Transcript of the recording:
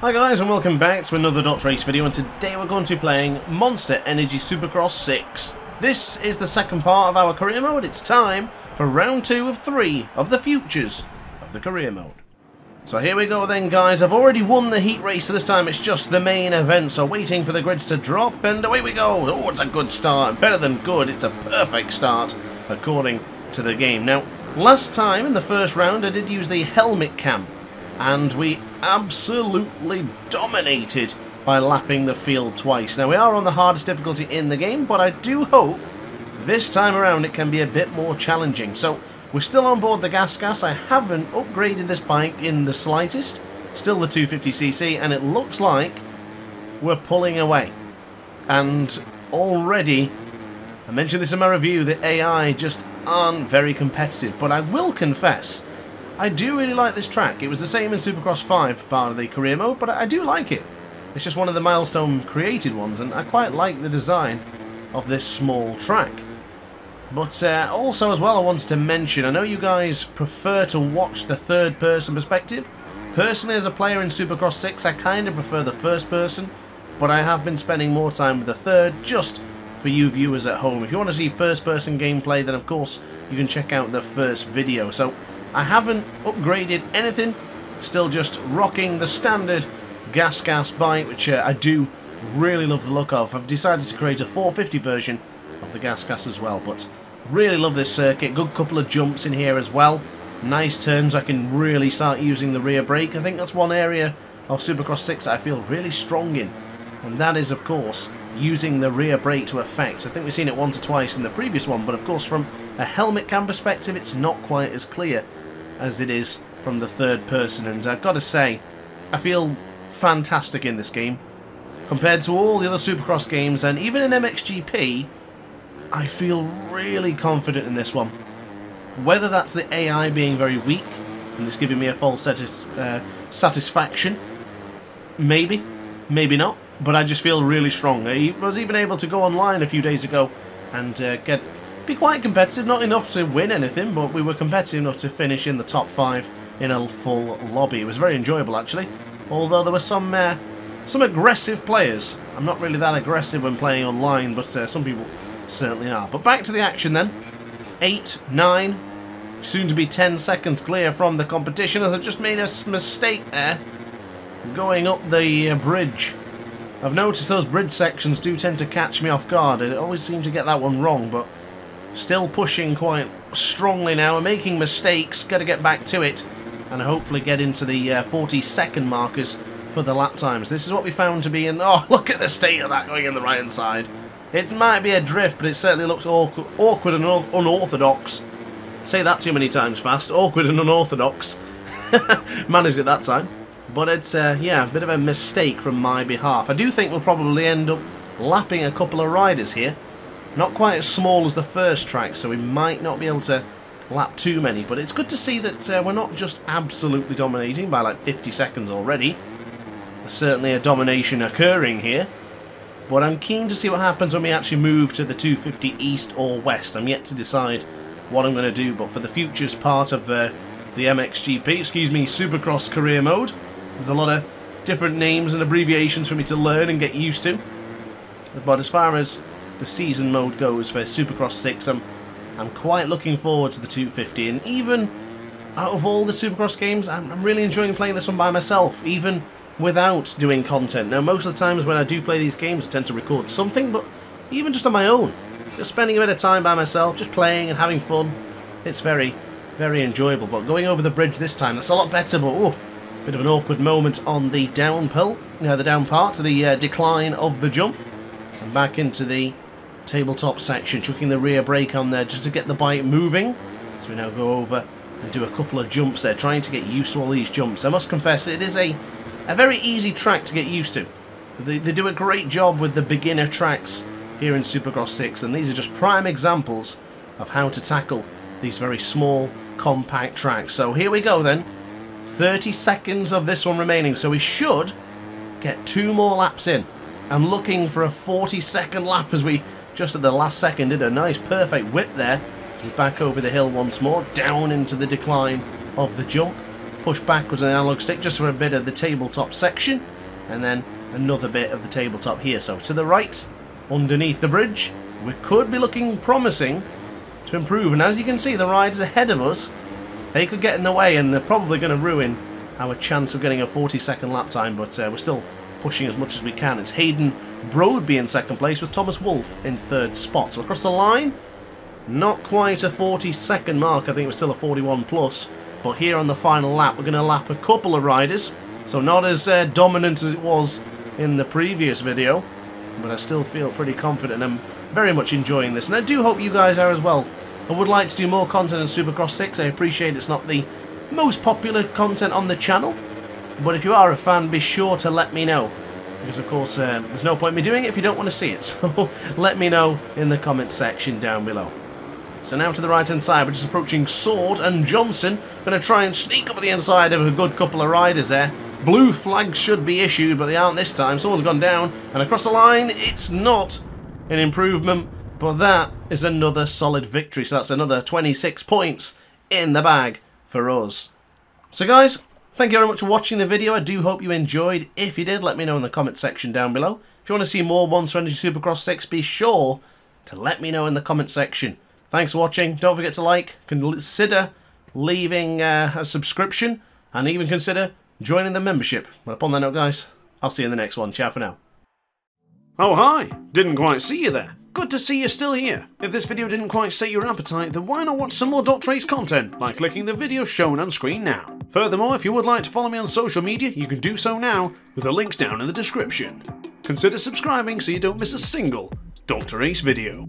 Hi guys and welcome back to another DrAce video, and today we're going to be playing Monster Energy Supercross 6. This is the second part of our career mode. It's time for round 2 of 3 of the futures of the career mode. So here we go then guys, I've already won the heat race, so this time it's just the main event, so waiting for the grids to drop and away we go. Oh, it's a good start, better than good, it's a perfect start according to the game. Now, last time in the first round I did use the helmet cam, and we absolutely dominated by lapping the field twice. Now, we are on the hardest difficulty in the game, but I do hope this time around it can be a bit more challenging. So we're still on board the Gas Gas. I haven't upgraded this bike in the slightest. Still the 250cc, and it looks like we're pulling away. And already, I mentioned this in my review, the AI just aren't very competitive, but I will confess I do really like this track. It was the same in Supercross 5 part of the career mode, but I do like it. It's just one of the milestone created ones, and I quite like the design of this small track. But also as well, I wanted to mention, I know you guys prefer to watch the third person perspective. Personally, as a player in Supercross 6, I kind of prefer the first person, but I have been spending more time with the third just for you viewers at home. If you want to see first person gameplay, then of course you can check out the first video. So I haven't upgraded anything, still just rocking the standard Gas Gas bike, which I do really love the look of. I've decided to create a 450 version of the Gas Gas as well, but really love this circuit. Good couple of jumps in here as well, nice turns. I can really start using the rear brake. I think that's one area of Supercross 6 that I feel really strong in, and that is of course using the rear brake to effect. I think we've seen it once or twice in the previous one, but of course from a helmet cam perspective it's not quite as clear as it is from the third person, and I've got to say, I feel fantastic in this game. Compared to all the other Supercross games, and even in MXGP, I feel really confident in this one. Whether that's the AI being very weak, and it's giving me a false satisfaction, maybe, maybe not, but I just feel really strong. I was even able to go online a few days ago and be quite competitive, not enough to win anything, but we were competitive enough to finish in the top 5 in a full lobby. It was very enjoyable actually, although there were some aggressive players. I'm not really that aggressive when playing online, but some people certainly are. But back to the action then, 8, 9, soon to be 10 seconds clear from the competition, as I just made a mistake there, going up the bridge. I've noticed those bridge sections do tend to catch me off guard, and I always seem to get that one wrong, but still pushing quite strongly now. I'm making mistakes, got to get back to it, and hopefully get into the 40-second markers for the lap times. This is what we found to be in. Oh, look at the state of that going in the right-hand side. It might be a drift, but it certainly looks awkward and unorthodox. Say that too many times fast. Awkward and unorthodox. Managed it that time. But it's, yeah, a bit of a mistake from my behalf. I do think we'll probably end up lapping a couple of riders here. Not quite as small as the first track, so we might not be able to lap too many, but it's good to see that we're not just absolutely dominating by like 50 seconds already. There's certainly a domination occurring here, but I'm keen to see what happens when we actually move to the 250 east or west. I'm yet to decide what I'm going to do, but for the futures part of the MXGP, excuse me, Supercross career mode, there's a lot of different names and abbreviations for me to learn and get used to, but as far as the season mode goes for Supercross 6, I'm quite looking forward to the 250, and even out of all the Supercross games, I'm really enjoying playing this one by myself, even without doing content. Now, most of the times when I do play these games, I tend to record something, but even just on my own, just spending a bit of time by myself, just playing and having fun, it's very, very enjoyable. But going over the bridge this time, that's a lot better, but ooh, a bit of an awkward moment on the down pull, the down part, the decline of the jump, and back into the tabletop section, chucking the rear brake on there just to get the bike moving. So we now go over and do a couple of jumps there, trying to get used to all these jumps. I must confess, it is a very easy track to get used to. They do a great job with the beginner tracks here in Supercross 6, and these are just prime examples of how to tackle these very small, compact tracks. So here we go then, 30 seconds of this one remaining, so we should get 2 more laps in. I'm looking for a 40-second lap as we just at the last second did a nice perfect whip there. Back over the hill once more, down into the decline of the jump, push backwards on the analog stick just for a bit of the tabletop section, and then another bit of the tabletop here. So to the right, underneath the bridge, we could be looking promising to improve, and as you can see, the rides ahead of us, they could get in the way, and they're probably going to ruin our chance of getting a 40-second lap time, but we're still pushing as much as we can. It's Hayden Bro would be in second place with Thomas Wolfe in third spot. So across the line, not quite a 40-second mark. I think it was still a 41 plus. But here on the final lap, we're going to lap a couple of riders. So not as dominant as it was in the previous video. But I still feel pretty confident. I'm very much enjoying this. And I do hope you guys are as well. I would like to do more content on Supercross 6. I appreciate it's not the most popular content on the channel. But if you are a fan, be sure to let me know. Because, of course, there's no point in me doing it if you don't want to see it. So let me know in the comment section down below. So now to the right-hand side, we're just approaching Sword and Johnson. Going to try and sneak up at the inside of a good couple of riders there. Blue flags should be issued, but they aren't this time. Someone's gone down, and across the line, it's not an improvement. But that is another solid victory. So that's another 26 points in the bag for us. So, guys, thank you very much for watching the video. I do hope you enjoyed. If you did, let me know in the comment section down below. If you want to see more Monster Energy Supercross 6, be sure to let me know in the comment section. Thanks for watching. Don't forget to like, consider leaving a subscription, and even consider joining the membership. But upon that note, guys, I'll see you in the next one. Ciao for now. Oh, hi. Didn't quite see you there. Good to see you're still here. If this video didn't quite set your appetite, then why not watch some more DrAce content by clicking the video shown on screen now. Furthermore, if you would like to follow me on social media, you can do so now with the links down in the description. Consider subscribing so you don't miss a single DrAce video.